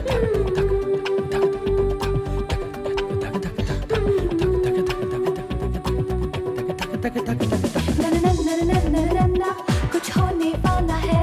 dhak dhak dhak dhak dhak dhak dhak dhak।